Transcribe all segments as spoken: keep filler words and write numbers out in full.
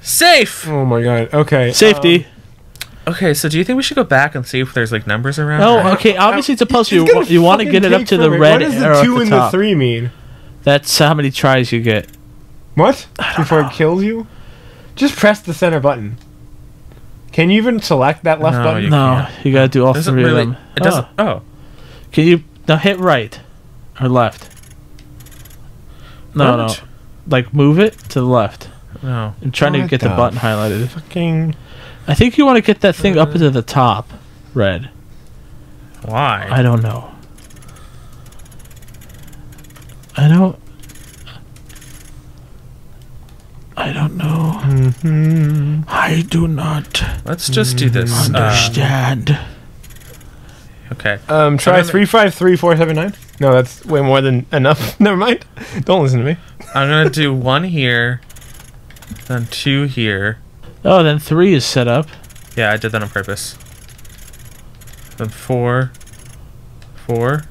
Safe! Oh my god, okay. Safety. Um, okay, so do you think we should go back and see if there's like numbers around? Oh, no, okay, obviously it's a puzzle. You, you want to get it up to the red. What does the two and the three mean? That's how many tries you get. What? Before it kills you? Just press the center button. Can you even select that left no, button? You no, can't. You gotta do all three really, of them. It doesn't. Oh. oh. Can you now hit right or left? No, what? no. Like move it to the left. No. I'm trying what to get the, the button highlighted. Fucking. I think you want to get that thing uh, up into the top, red. Why? I don't know. I don't. I don't know. Mm-hmm. I do not. Let's just do this. Understand. Um, okay. Um. Try three five three four seven nine. No, that's way more than enough. Never mind. Don't listen to me. I'm gonna do one here, then two here. Oh, then three is set up. Yeah, I did that on purpose. Then four. Four.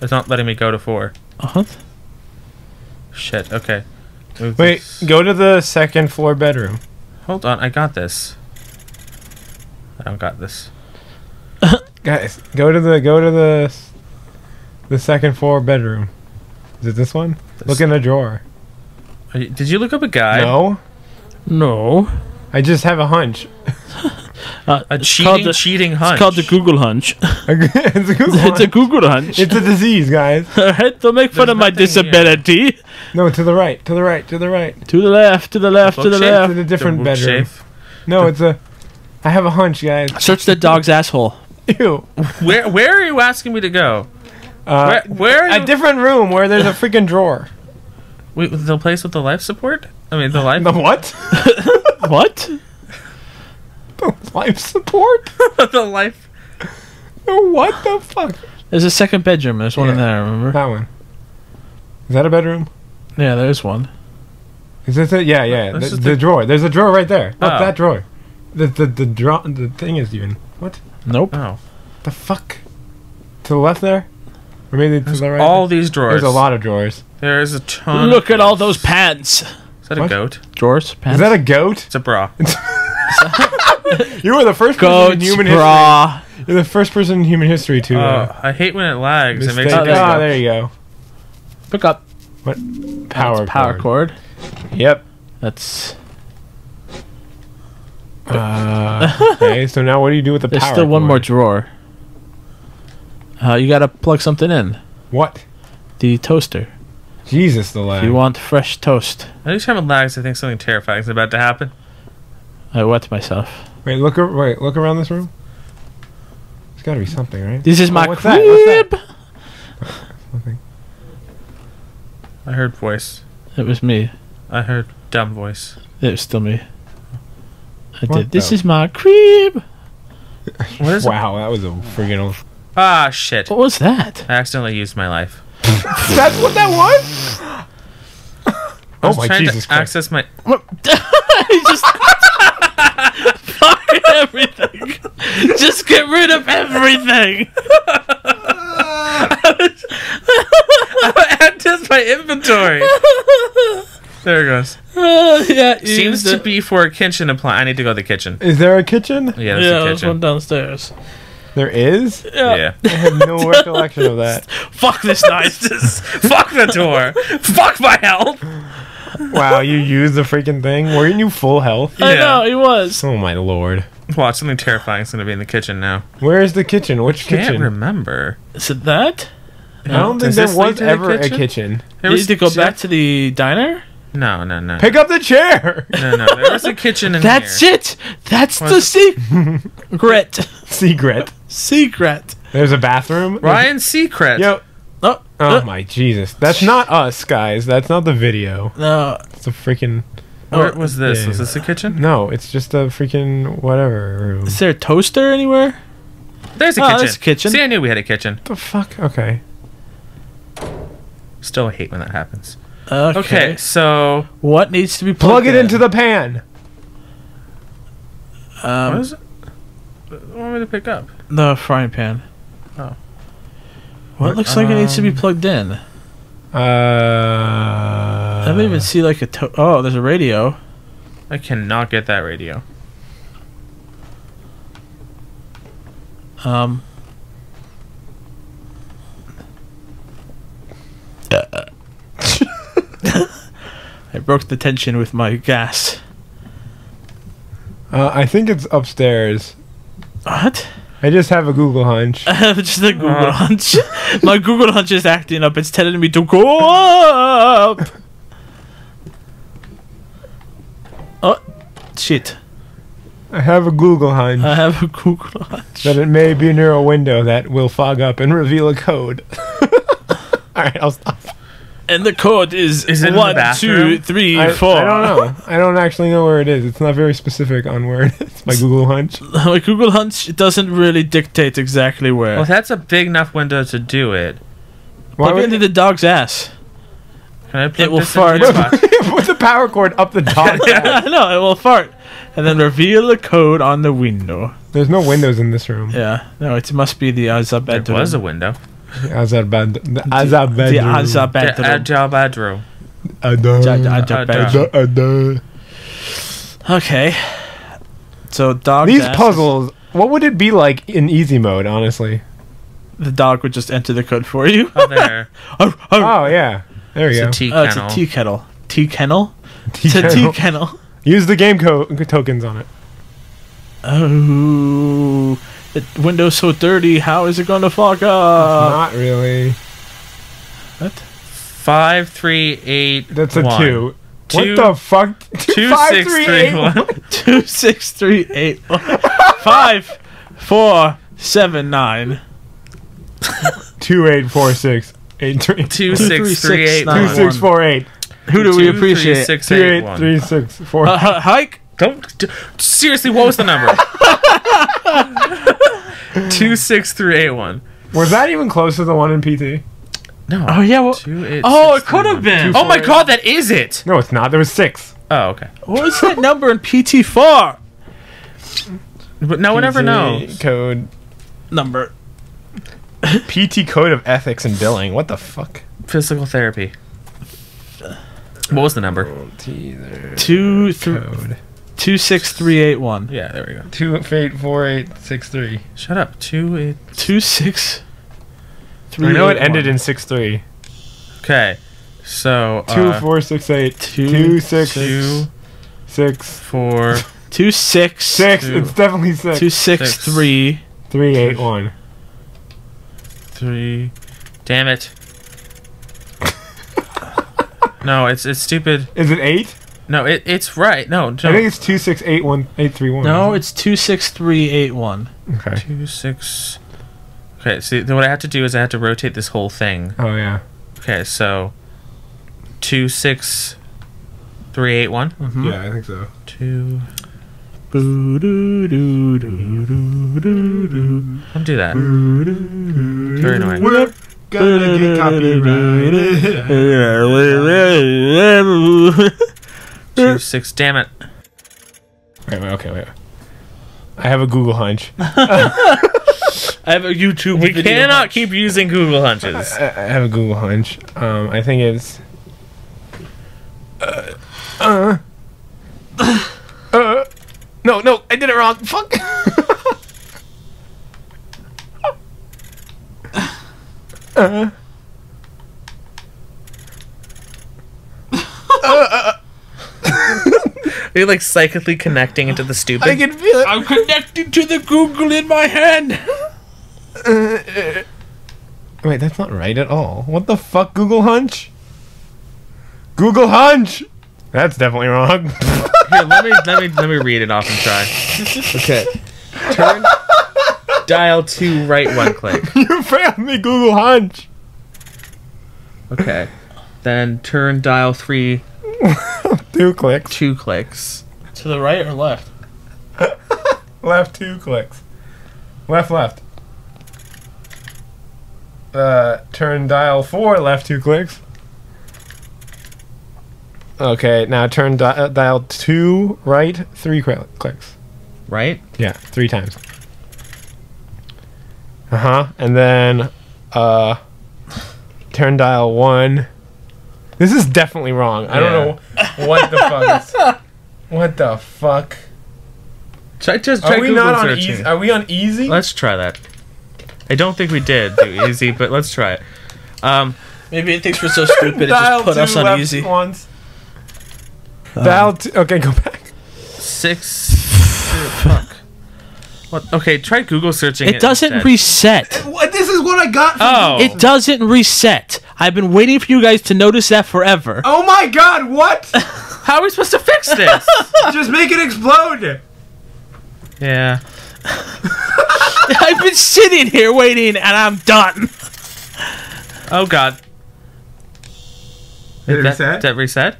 It's not letting me go to four. Uh huh. Shit. Okay. Move Wait, this. Go to the second floor bedroom. Hold on, I got this. I don't got this. Guys, go to the go to the the second floor bedroom. Is it this one? This look in the drawer. Are you, did you look up a guide? No. No. I just have a hunch. uh, a cheating, the, cheating hunch. It's called the Google hunch. it's a Google hunch. It's a Google hunch. It's a disease, guys. All right, don't make fun There's of my disability. Here. No, to the right, to the right, to the right. To the left, to the left, the to the shape? left. It's a different bedroom. Shape? No, the it's a... I have a hunch, guys. Search the dog's asshole. Ew. Where Where are you asking me to go? Uh, where, where are you? A different room where there's a freaking drawer. Wait, the place with the life support? I mean, the life... The what? What? The life support? The life... What the fuck? There's a second bedroom. There's one yeah, in there, I remember. That one. Is that a bedroom? Yeah, there's one. Is this it? Yeah, yeah. The, the, the drawer. There's a drawer right there. Oh. Up that drawer. The the the draw the thing is even what? Nope. Oh. The fuck? To the left there? Or maybe to the right. All there? These drawers. There's a lot of drawers. There's a ton. Look at all those pants. Is that what? A goat? Drawers? Pants? Is that a goat? It's a bra. You were the first goat person in human bra. history. You're the first person in human history to. Uh, uh, I hate when it lags. It makes it. Oh, oh, there you go. Pick up. What? Power oh, power cord. cord. Yep. That's... Uh, okay, so now what do you do with the There's power There's still one cord? more drawer. Uh, you gotta plug something in. What? The toaster. Jesus, the lag. If you want fresh toast. Every time it lags, I think something terrifying is about to happen. I wet myself. Wait, look, wait, look around this room. There's gotta be something, right? This is oh, my what's crib! That? What's that? Nothing. I heard voice. It was me. I heard dumb voice. It was still me. I what did. This is my crib. Wow, it? That was a friggin' old. Ah, shit. What was that? I accidentally used my life. That's what that was? I was oh my trying Jesus to Christ. access my. He just. Fuck everything. Just get rid of everything. I had to my inventory. There it goes. Uh, yeah, seems to it. be for a kitchen appliance. I need to go to the kitchen. Is there a kitchen? Yeah, there's yeah, a kitchen. There's one downstairs. There is? Yeah. yeah. I have no recollection of that. Fuck this knife. Fuck the door. Fuck my health. Wow, you used the freaking thing? Weren't you full health? I yeah. know, he was. Oh my lord. Watch, something terrifying is going to be in the kitchen now. Where is the kitchen? Which I kitchen? I can't remember. Is it that? I don't think there was ever a kitchen. You need to go back to the diner? No, no, no. Pick up the chair! No, no, there was a kitchen in there. That's it! That's the secret! Secret. Secret. There's a bathroom. Ryan's secret. Yo. Oh, oh my Jesus. That's not us, guys. That's not the video. No. It's a freaking... What was this? Was this a kitchen? No, it's just a freaking whatever room. Is there a toaster anywhere? There's a kitchen. There's a kitchen. See, I knew we had a kitchen. The fuck? Okay. Still hate when that happens. Okay. okay, so what needs to be plugged plug it in? into the pan? Um, what is it? What want me to pick up? The frying pan. Oh. What well, looks um, like it needs to be plugged in? Uh, I don't even see like a to- oh, there's a radio. I cannot get that radio. Um. I broke the tension with my gas. Uh, I think it's upstairs. What? I just have a Google hunch. I have just a Google uh. hunch. My Google hunch is acting up. It's telling me to go up. Oh, shit. I have a Google hunch. I have a Google hunch. That it may be near a window that will fog up and reveal a code. Alright, I'll stop. And the code is, is it one, two, three, I, four. I don't know. I don't actually know where it is. It's not very specific on where it is. My Google hunch. My Google hunch doesn't really dictate exactly where. Well, that's a big enough window to do it. Plug it into the dog's ass. Can I plug it will this fart. Put the power cord up the dog's ass. No, it will fart. And then reveal the code on the window. There's no windows in this room. Yeah. No, it must be the Azab bedroom. There was a window. Azabad- the Azab bedroom. The Azab bedroom. The Azab bedroom. Okay. So dog. These asks, puzzles. What would it be like in easy mode? Honestly, the dog would just enter the code for you. Oh, there. oh, oh. oh yeah. There you it's go. A tea oh, it's a tea kettle. Tea kennel. Tea it's kennel. a tea kennel. Use the game co- tokens on it. Oh. The window's so dirty, how is it going to fog up? It's not really. What? Five, three, eight, That's a one. two. two. What the fuck? Two, Five, six, three, three, eight, one. two, six, three, eight, one. Five, four, seven, nine. two, eight, four, six, eight, three. Two, two six, three, six, eight, nine, two, six, one. four, eight. Who do two, we appreciate? Three, six, two, eight, eight three, six, four. Uh, hike? Don't, d- seriously, what was the number? Two six three eight one. Was that even close to the one in P T? No. Oh yeah. Well, two, eight, oh, six, it could have been. Two, oh four, my eight. God, that is it. No, it's not. There was six. Oh, okay. What was that number in P T four? But no P T one ever knows. Code number. P T code of ethics and billing. What the fuck? Physical therapy. What was the number? Two three. Two six three eight one. Yeah, there we go. Two eight four eight six three. Shut up. Two eight two six. Three. I know it ended in six three. Okay, so two uh, four six eight two, two six two six four two six six. Two, it's definitely six. Two six, six three three eight one. Three. Damn it. No, it's it's stupid. Is it eight? No, it it's right. No, don't. I think it's two six eight one eight three one. No, it's two six three eight one. Okay. Two six. Okay. See, so what I have to do is I have to rotate this whole thing. Oh yeah. Okay, so two six three eight one. Mm-hmm. Yeah, I think so. Two. Don't do that. It's very annoying. We're gonna get copyrighted. Two six, damn it! Wait, wait, okay, wait. I have a Google hunch. I have a YouTube. We cannot hunch. keep using Google hunches. I, I have a Google hunch. Um, I think it's. Uh, uh, uh, no, no, I did it wrong. Fuck. uh. Are you like psychically connecting into the stupid? I can feel it. I'm connected to the Google in my hand. Uh, uh, wait, that's not right at all. What the fuck, Google hunch? Google hunch. That's definitely wrong. Here, let me let me let me read it off and try. Okay, turn dial to right one click. You failed me, Google hunch. Okay, then turn dial three. Two clicks. Two clicks. To the right or left? Left two clicks. Left, left. Uh, turn dial four, left two clicks. Okay, now turn di- dial two, right, three cl- clicks. Right? Yeah, three times. Uh-huh. And then, uh, turn dial one, This is definitely wrong. I yeah. don't know what the fuck. Is, what the fuck? Try, just try are we Google not on easy? Are we on easy? Let's try that. I don't think we did do easy, but let's try it. Um, Maybe it thinks we're so stupid it just put us on easy. Once. Um, Dial two. Okay, go back. Six. Fuck. What? Okay, try Google searching. It, it doesn't instead. reset. It, this is what I got from Oh. It doesn't reset. I've been waiting for you guys to notice that forever. Oh my god, what? How are we supposed to fix this? Just make it explode. Yeah. I've been sitting here waiting, and I'm done. Oh god. Did it that, reset? Did it reset?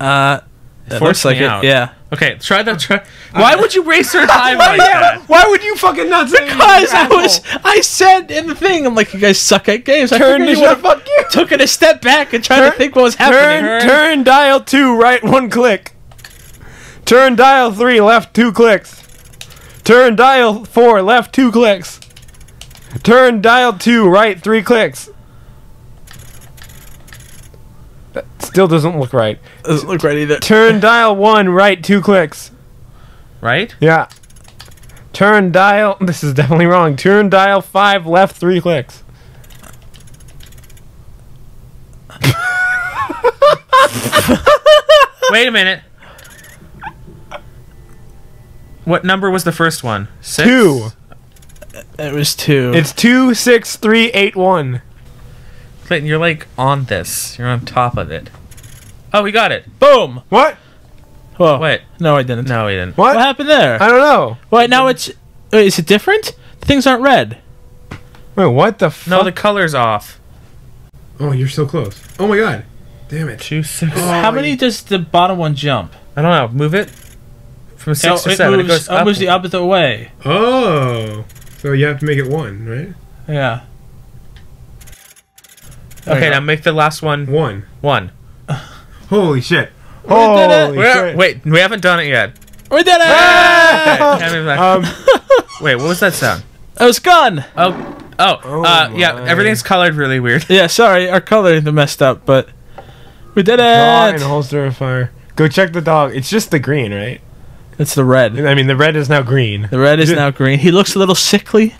Uh, it looks like out. it. Yeah. Okay, try that. Try. Why would you waste your time like that? Why would you fucking not say Because I was, I said in the thing, I'm like, you guys suck at games. I turned you want to fuck you. Took it a step back and tried turn, to think what was happening. Turn, turn dial two right one click. Turn dial three left two clicks. Turn dial four left two clicks. Turn dial two right three clicks. That still doesn't look right. Doesn't look right either. Turn dial one right two clicks. Right? Yeah. Turn dial. This is definitely wrong. Turn dial five left three clicks. Wait a minute. What number was the first one? Six? Two. It was two. It's two six three eight one. Clayton, you're like on this. You're on top of it. Oh, we got it. Boom. What? Whoa. Wait. No, I didn't. No, we didn't. What? What happened there? I don't know. Wait, now it's... Wait, is it different? Things aren't red. Wait, what the fuck? No, the color's off. Oh, you're so close. Oh my god. Damn it. Two, six. Oh, How many you... does the bottom one jump? I don't know. Move it. From six so to it seven. Moves, it goes up. It moves the opposite way. Oh. So you have to make it one, right? Yeah. Okay, okay, now make the last one. One. One. Holy shit. Holy shit. Wait, we haven't done it yet. We did it! Ah! um, Wait, what was that sound? It was gone! Oh, oh, oh uh, yeah, everything's colored really weird. Yeah, sorry, our color messed up, but we did it! Dog and holster of fire. Go check the dog. It's just the green, right? It's the red. I mean, the red is now green. The red is now green. He looks a little sickly.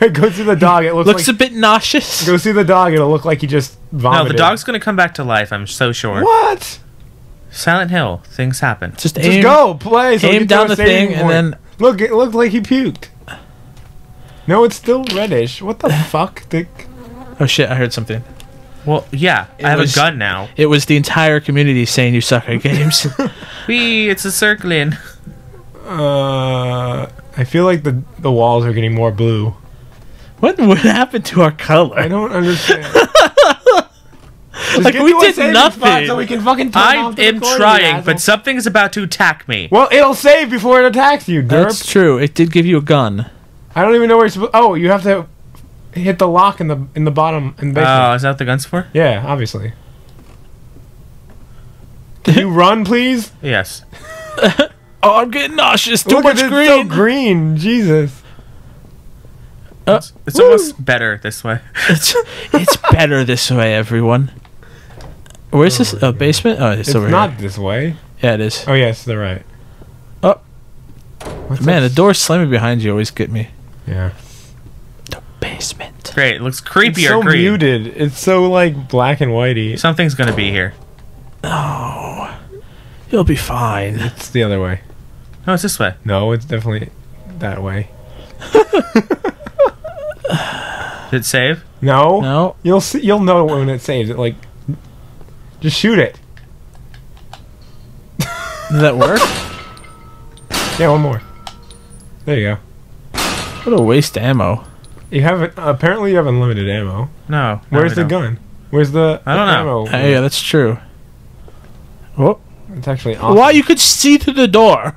Wait, go see the dog. It looks, looks like, a bit nauseous. Go see the dog. It'll look like he just vomited. No, the dog's going to come back to life. I'm so sure. What? Silent Hill. Things happen. Just, just aim, go. Play. So aim down the thing point. and then... Look, it looked like he puked. No, it's still reddish. What the fuck, Dick? Oh, shit. I heard something. Well, yeah. It I have was, a gun now. It was the entire community saying you suck at games. Wee, it's a circling. Uh, I feel like the, the walls are getting more blue. What would happen to our color? I don't understand. Like, we did nothing. So we can fucking turn I off the am trying, but something's about to attack me. Well, it'll save before it attacks you, derp. That's true. It did give you a gun. I don't even know where you're supposed... Oh, you have to hit the lock in the in the bottom... in the basement. Oh, uh, is that what the gun's for? Yeah, obviously. Can you run, please? Yes. Oh, I'm getting nauseous. Too Look much at green. It's so green. Jesus. Uh, it's it's almost better this way. It's, it's better this way, everyone. Where's oh, this? A oh, basement? Oh, it's, it's over not here. This way. Yeah, it is. Oh, yeah, it's to the right. Oh. What's Man, the door slamming behind you always get me. Yeah. The basement. Great. It looks creepier. It's so green. muted. It's so, like, black and whitey. Something's going to be here. Oh. You'll be fine. It's the other way. No, it's this way. No, it's definitely that way. Did it save? No. No. You'll see, you'll know when it saves. It like, just shoot it. Did that work? Yeah, one more. There you go. What a waste of ammo. You haven't. Apparently, you have unlimited ammo. No. Where's the gun? Where's the? I don't know. Uh, yeah, that's true. Oh, it's actually awesome. Why you could see through the door?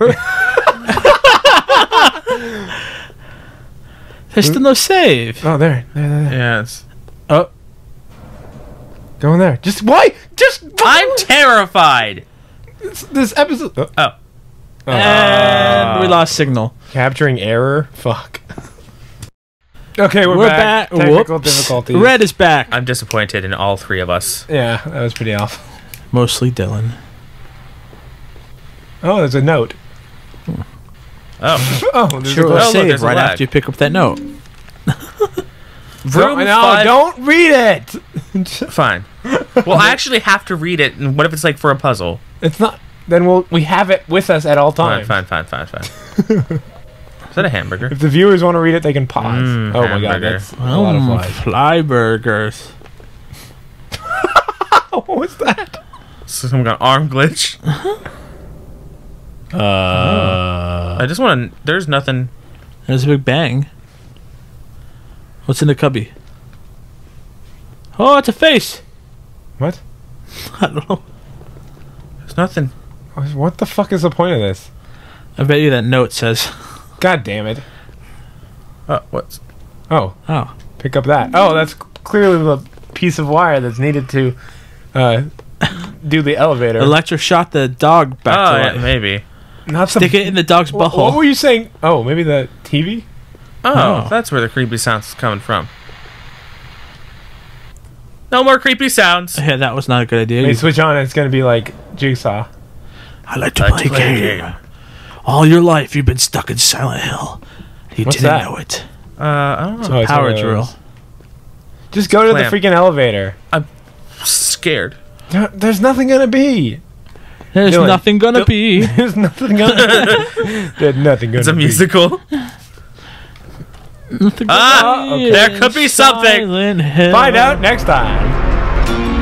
There's still no save. Oh, there. There, there, there. Yes. Oh. Go in there. Just, why? Just. I'm why? terrified. This, this episode. Oh. oh. And uh, we lost signal. Capturing error? Fuck. Okay, we're, we're back. back. Technical Whoops. difficulties. Red is back. I'm disappointed in all three of us. Yeah, that was pretty awful. Mostly Dylan. Oh, there's a note. Hmm. Oh. oh sure, a oh, save look, right after you pick up that note. Room no, no, don't read it! Fine. Well, I actually have to read it, and what if it's like for a puzzle? It's not. Then we'll, we have it with us at all times. Fine, fine, fine, fine, fine. Is that a hamburger? If the viewers want to read it, they can pause. Mm, oh hamburger. my god, that's a lot of flies. Mm, fly burgers. What was that? Some kind of arm glitch. uh, I just want to. There's nothing. There's a big bang. What's in the cubby? Oh, it's a face. What? I don't know. There's nothing. What the fuck is the point of this? I bet you that note says. God damn it! Uh, what's? Oh, oh! Pick up that. Oh, that's clearly the piece of wire that's needed to uh, do the elevator. Electroshot the dog back oh, to life. Yeah, maybe. Not stick it in the dog's butthole. What were you saying? Oh, maybe the T V. Oh, oh, that's where the creepy sounds is coming from. No more creepy sounds. Yeah, that was not a good idea. When you switch on, it's gonna be like Jigsaw. I like to I play, play game. game. All your life, you've been stuck in Silent Hill. You What's didn't that? know it. Uh, I don't know. It's a oh, power it's drill. Just go to Clamp. the freaking elevator. I'm scared. No, there's nothing gonna be. There's Dylan, nothing gonna Dylan, be. There's nothing gonna be. There's nothing gonna be. It's a musical. nothing ah, gonna be. Okay. There could be something. Find out next time.